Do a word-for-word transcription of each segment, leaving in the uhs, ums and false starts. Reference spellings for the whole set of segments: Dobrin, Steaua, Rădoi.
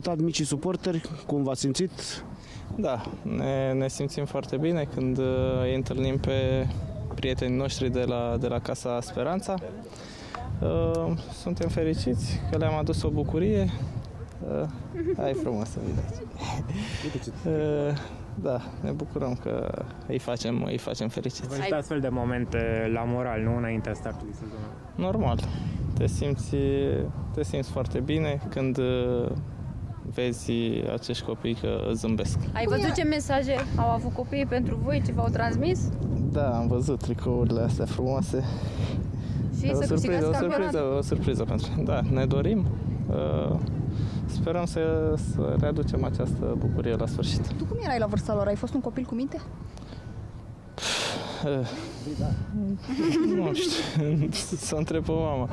vizitat micii suporteri, cum v-ați simțit? Da, ne, ne simțim foarte bine când îi întâlnim pe prietenii noștri de la, de la Casa Speranța. Suntem fericiți că le-am adus o bucurie. Ai frumos să vedeți. Da, ne bucurăm că îi facem, îi facem fericiți. Vă uitați astfel de momente la moral, nu înaintea startului sezonului? Normal. Te simți, te simți foarte bine când vezi acești copii că zâmbesc. Ai văzut ce mesaje au avut copiii pentru voi? Ce v-au transmis? Da, am văzut tricourile astea frumoase. Și o surpriză, o surpriză, o surpriză pentru noi. Da, ne dorim. Sperăm să, să readucem această bucurie la sfârșit. Tu cum erai la vârsta lor? Ai fost un copil cu minte? Nu știu, să întreb pe mama.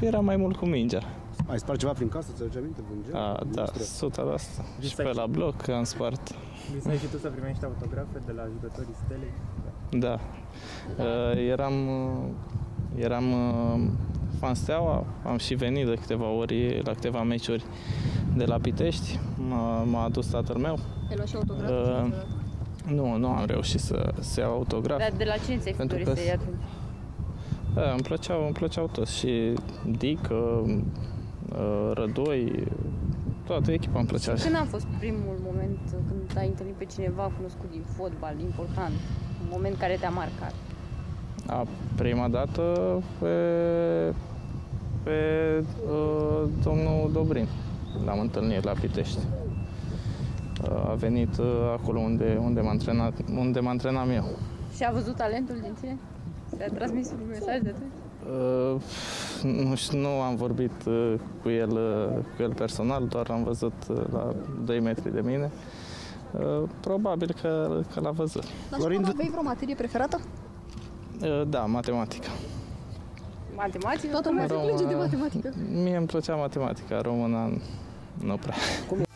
Era mai mult cu mingea. Ai spart ceva prin casă, ți-aduce aminte? A, da, sută la sută. Și pe la bloc am spart. Visai și tu să primești autografe de la jucătorii Stelei? Da. Eram... Eram fan Steaua, am și venit de câteva ori la câteva meciuri de la Pitești, m-a adus tatăl meu. Te luai și autograf? Uh, nu, nu am reușit să, să iau autograf. Dar de la cine ți-ai fi dorit să iei atunci? Da, îmi plăceau, îmi plăceau toți, și Dic, uh, Rădoi, toată echipa îmi plăcea. Și când a fost primul moment când ai întâlnit pe cineva cunoscut din fotbal, important, un moment care te-a marcat? A, prima dată pe, pe uh, domnul Dobrin l-am întâlnit la Pitești. Uh, a venit uh, acolo unde, unde m-am antrenat, unde m-am antrenat eu. Și a văzut talentul din tine? Ți-a transmis un mesaj de atunci? Uh, nu știu, nu am vorbit uh, cu, el, uh, cu el personal, doar l-am văzut uh, la doi metri de mine. Uh, probabil că, că l-a văzut. Dar Florin, aveai vreo materie preferată? Da, matematică. Matematică? Toată lumea se plânge de matematică. Mie îmi plăcea matematica, româna nu prea.